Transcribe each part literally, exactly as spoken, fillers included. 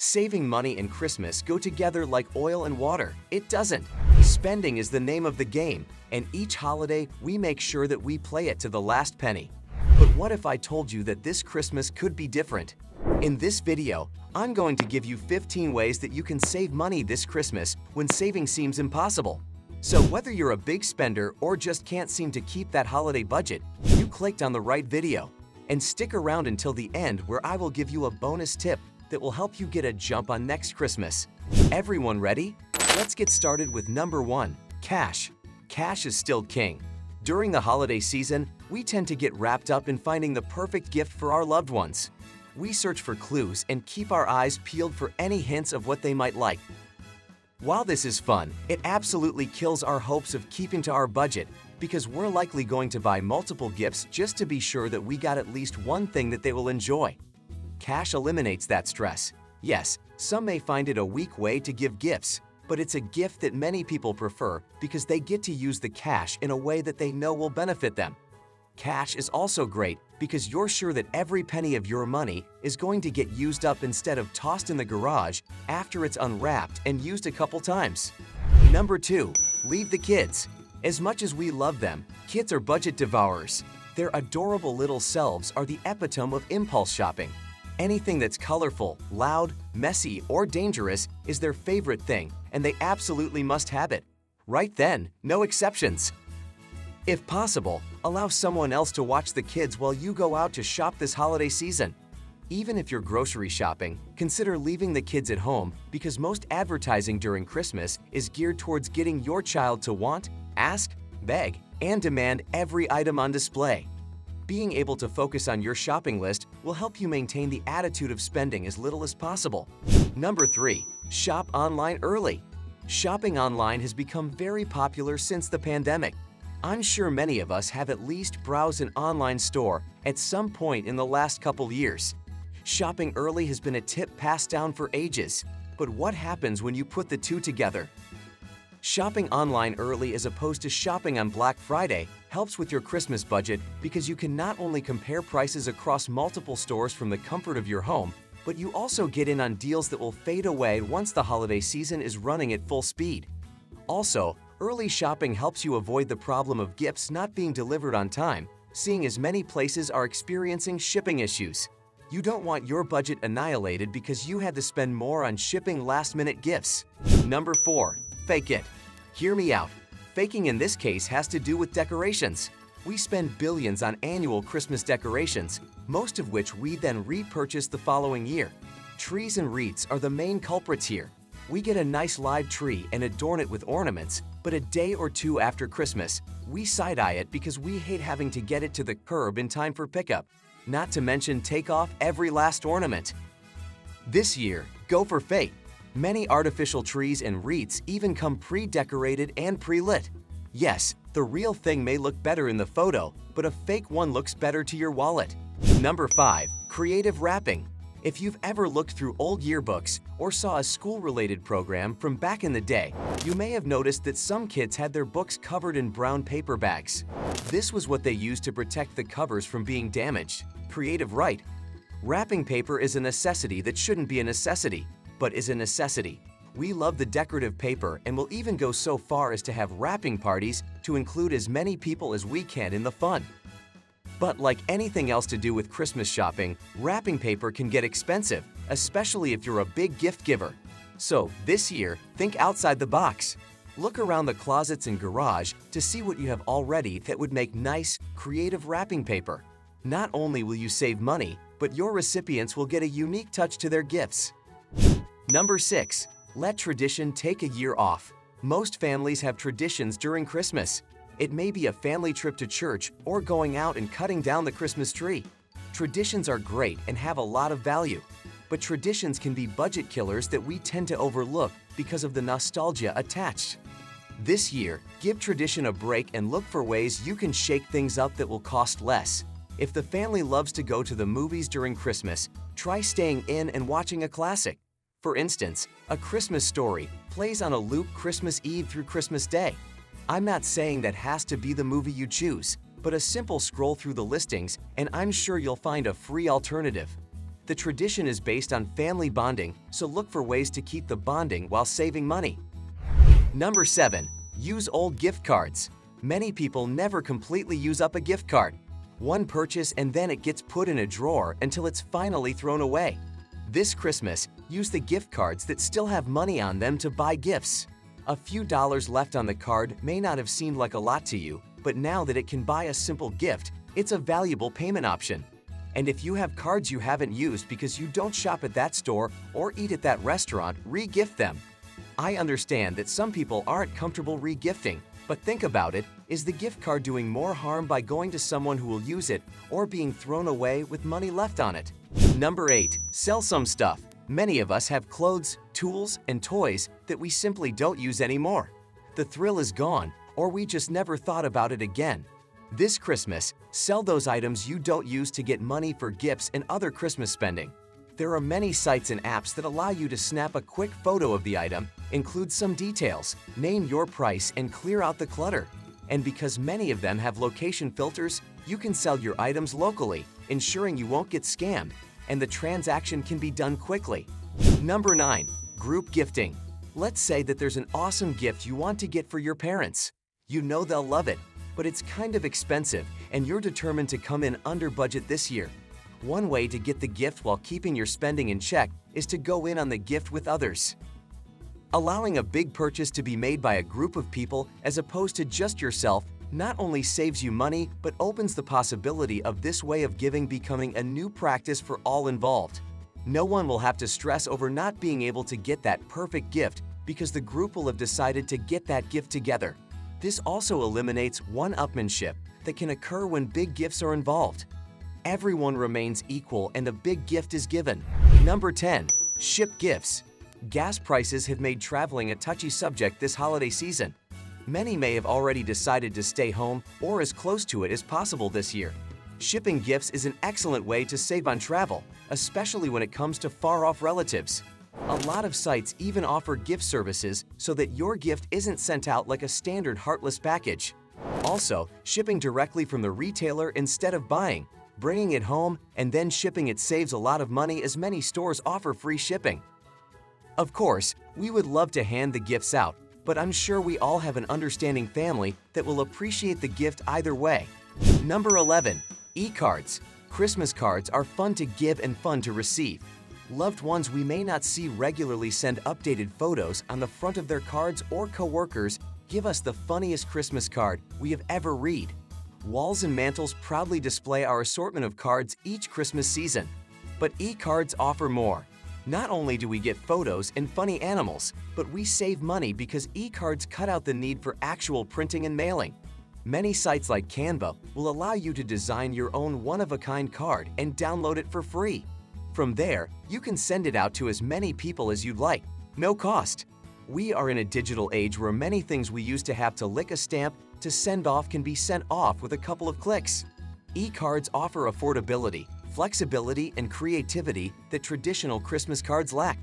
Saving money and Christmas go together like oil and water. It doesn't. Spending is the name of the game, and each holiday we make sure that we play it to the last penny. But what if I told you that this Christmas could be different? In this video, I'm going to give you fifteen ways that you can save money this Christmas when saving seems impossible. So whether you're a big spender or just can't seem to keep that holiday budget, you clicked on the right video. And stick around until the end where I will give you a bonus tip that will help you get a jump on next Christmas. Everyone ready? Let's get started with number one, cash. Cash is still king. During the holiday season, we tend to get wrapped up in finding the perfect gift for our loved ones. We search for clues and keep our eyes peeled for any hints of what they might like. While this is fun, it absolutely kills our hopes of keeping to our budget because we're likely going to buy multiple gifts just to be sure that we got at least one thing that they will enjoy. Cash eliminates that stress. Yes, some may find it a weak way to give gifts, but it's a gift that many people prefer because they get to use the cash in a way that they know will benefit them. Cash is also great because you're sure that every penny of your money is going to get used up instead of tossed in the garage after it's unwrapped and used a couple times. Number two, leave the kids. As much as we love them, kids are budget devourers. Their adorable little selves are the epitome of impulse shopping. Anything that's colorful, loud, messy, or dangerous is their favorite thing, and they absolutely must have it. Right then, no exceptions. If possible, allow someone else to watch the kids while you go out to shop this holiday season. Even if you're grocery shopping, consider leaving the kids at home because most advertising during Christmas is geared towards getting your child to want, ask, beg, and demand every item on display. Being able to focus on your shopping list will help you maintain the attitude of spending as little as possible. Number three, shop online early. Shopping online has become very popular since the pandemic. I'm sure many of us have at least browsed an online store at some point in the last couple years. Shopping early has been a tip passed down for ages, but what happens when you put the two together? Shopping online early as opposed to shopping on Black Friday helps with your Christmas budget because you can not only compare prices across multiple stores from the comfort of your home, but you also get in on deals that will fade away once the holiday season is running at full speed. Also, early shopping helps you avoid the problem of gifts not being delivered on time, seeing as many places are experiencing shipping issues. You don't want your budget annihilated because you had to spend more on shipping last-minute gifts. Number four, fake it. Hear me out. Faking in this case has to do with decorations. We spend billions on annual Christmas decorations, most of which we then repurchase the following year. Trees and wreaths are the main culprits here. We get a nice live tree and adorn it with ornaments, but a day or two after Christmas, we side-eye it because we hate having to get it to the curb in time for pickup, not to mention take off every last ornament. This year, go for fake. Many artificial trees and wreaths even come pre-decorated and pre-lit. Yes, the real thing may look better in the photo, but a fake one looks better to your wallet. Number five, creative wrapping. If you've ever looked through old yearbooks or saw a school-related program from back in the day, you may have noticed that some kids had their books covered in brown paper bags. This was what they used to protect the covers from being damaged. Creative, right? Wrapping paper is a necessity that shouldn't be a necessity, but is a necessity. We love the decorative paper and will even go so far as to have wrapping parties to include as many people as we can in the fun. But like anything else to do with Christmas shopping, wrapping paper can get expensive, especially if you're a big gift giver. So this year, think outside the box. Look around the closets and garage to see what you have already that would make nice, creative wrapping paper. Not only will you save money, but your recipients will get a unique touch to their gifts. Number six, let tradition take a year off. Most families have traditions during Christmas. It may be a family trip to church or going out and cutting down the Christmas tree. Traditions are great and have a lot of value, but traditions can be budget killers that we tend to overlook because of the nostalgia attached. This year, give tradition a break and look for ways you can shake things up that will cost less. If the family loves to go to the movies during Christmas, try staying in and watching a classic. For instance, A Christmas Story plays on a loop Christmas Eve through Christmas Day. I'm not saying that has to be the movie you choose, but a simple scroll through the listings and I'm sure you'll find a free alternative. The tradition is based on family bonding, so look for ways to keep the bonding while saving money. Number seven. Use old gift cards. Many people never completely use up a gift card. One purchase and then it gets put in a drawer until it's finally thrown away. This Christmas, use the gift cards that still have money on them to buy gifts. A few dollars left on the card may not have seemed like a lot to you, but now that it can buy a simple gift, it's a valuable payment option. And if you have cards you haven't used because you don't shop at that store or eat at that restaurant, re-gift them. I understand that some people aren't comfortable re-gifting, but think about it, is the gift card doing more harm by going to someone who will use it or being thrown away with money left on it? Number eight. Sell some stuff. Many of us have clothes, tools, and toys that we simply don't use anymore. The thrill is gone, or we just never thought about it again. This Christmas, sell those items you don't use to get money for gifts and other Christmas spending. There are many sites and apps that allow you to snap a quick photo of the item, include some details, name your price, and clear out the clutter. And because many of them have location filters, you can sell your items locally, ensuring you won't get scammed, and the transaction can be done quickly. Number nine. Group gifting. Let's say that there's an awesome gift you want to get for your parents. You know they'll love it, but it's kind of expensive, and you're determined to come in under budget this year. One way to get the gift while keeping your spending in check is to go in on the gift with others. Allowing a big purchase to be made by a group of people as opposed to just yourself not only saves you money but opens the possibility of this way of giving becoming a new practice for all involved. No one will have to stress over not being able to get that perfect gift because the group will have decided to get that gift together. This also eliminates one-upmanship that can occur when big gifts are involved. Everyone remains equal and a big gift is given. Number ten. Ship gifts. Gas prices have made traveling a touchy subject this holiday season. Many may have already decided to stay home or as close to it as possible this year. Shipping gifts is an excellent way to save on travel, especially when it comes to far-off relatives. A lot of sites even offer gift services so that your gift isn't sent out like a standard heartless package. Also, shipping directly from the retailer instead of buying, bringing it home, and then shipping it saves a lot of money as many stores offer free shipping. Of course, we would love to hand the gifts out, but I'm sure we all have an understanding family that will appreciate the gift either way. Number eleven. E-cards. Christmas cards are fun to give and fun to receive. Loved ones we may not see regularly send updated photos on the front of their cards, or coworkers give us the funniest Christmas card we have ever read. Walls and mantles proudly display our assortment of cards each Christmas season. But e-cards offer more. Not only do we get photos and funny animals, but we save money because e-cards cut out the need for actual printing and mailing. Many sites like Canva will allow you to design your own one-of-a-kind card and download it for free. From there, you can send it out to as many people as you'd like, no cost. We are in a digital age where many things we used to have to lick a stamp to send off can be sent off with a couple of clicks. E-cards offer affordability, flexibility, and creativity that traditional Christmas cards lack.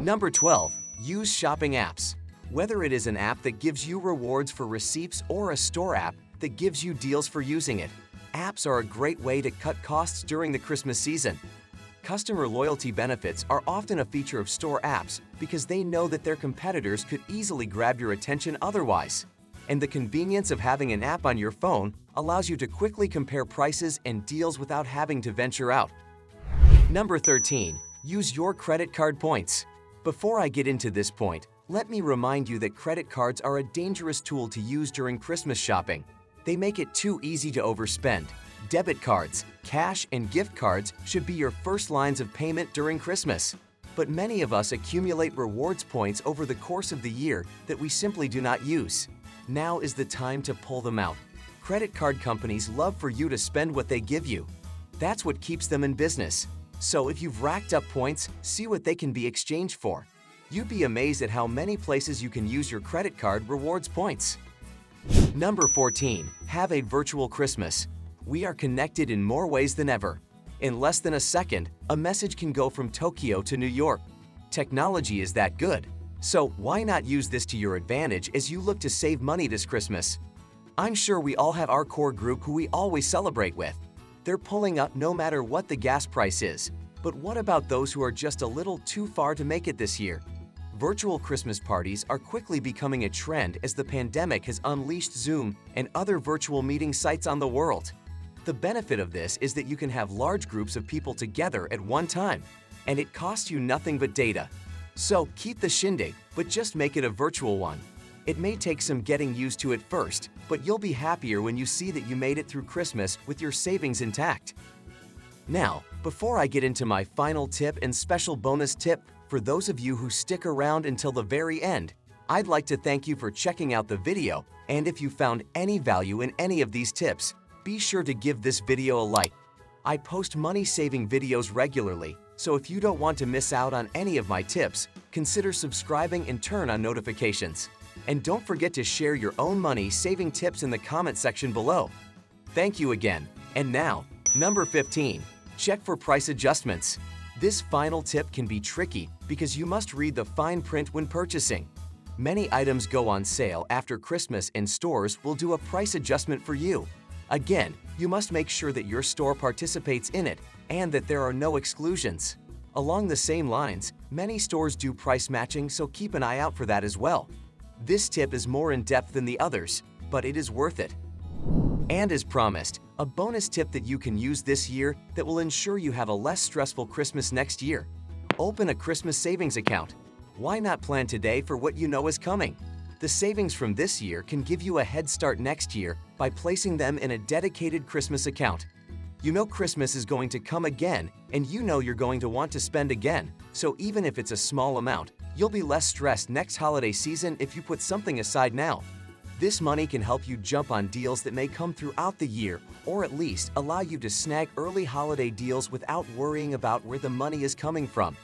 Number twelve. Use shopping apps. Whether it is an app that gives you rewards for receipts or a store app that gives you deals for using it, apps are a great way to cut costs during the Christmas season. Customer loyalty benefits are often a feature of store apps because they know that their competitors could easily grab your attention otherwise. And the convenience of having an app on your phone allows you to quickly compare prices and deals without having to venture out. Number thirteen. Use your credit card points. Before I get into this point, let me remind you that credit cards are a dangerous tool to use during Christmas shopping. They make it too easy to overspend. Debit cards, cash, and gift cards should be your first lines of payment during Christmas. But many of us accumulate rewards points over the course of the year that we simply do not use. Now is the time to pull them out. Credit card companies love for you to spend what they give you. That's what keeps them in business. So if you've racked up points, see what they can be exchanged for. You'd be amazed at how many places you can use your credit card rewards points. Number fourteen. Have a virtual Christmas. We are connected in more ways than ever. In less than a second, a message can go from Tokyo to New York. Technology is that good. So why not use this to your advantage as you look to save money this Christmas? I'm sure we all have our core group who we always celebrate with. They're pulling up no matter what the gas price is, But what about those who are just a little too far to make it this year? Virtual Christmas parties are quickly becoming a trend as the pandemic has unleashed Zoom and other virtual meeting sites on the world. The benefit of this is that you can have large groups of people together at one time, and it costs you nothing but data. So keep the shindig, but just make it a virtual one. It may take some getting used to at first, but you'll be happier when you see that you made it through Christmas with your savings intact. Now, before I get into my final tip and special bonus tip for those of you who stick around until the very end, I'd like to thank you for checking out the video, and if you found any value in any of these tips, be sure to give this video a like. I post money-saving videos regularly, so if you don't want to miss out on any of my tips, consider subscribing and turn on notifications. And don't forget to share your own money-saving tips in the comment section below. Thank you again, and now, number fifteen. Check for price adjustments. This final tip can be tricky because you must read the fine print when purchasing. Many items go on sale after Christmas and stores will do a price adjustment for you. Again, you must make sure that your store participates in it and that there are no exclusions. Along the same lines, many stores do price matching, so keep an eye out for that as well. This tip is more in-depth than the others, but it is worth it. And as promised, a bonus tip that you can use this year that will ensure you have a less stressful Christmas next year. Open a Christmas savings account. Why not plan today for what you know is coming? The savings from this year can give you a head start next year by placing them in a dedicated Christmas account. You know Christmas is going to come again, and you know you're going to want to spend again, so even if it's a small amount, you'll be less stressed next holiday season if you put something aside now. This money can help you jump on deals that may come throughout the year, or at least allow you to snag early holiday deals without worrying about where the money is coming from.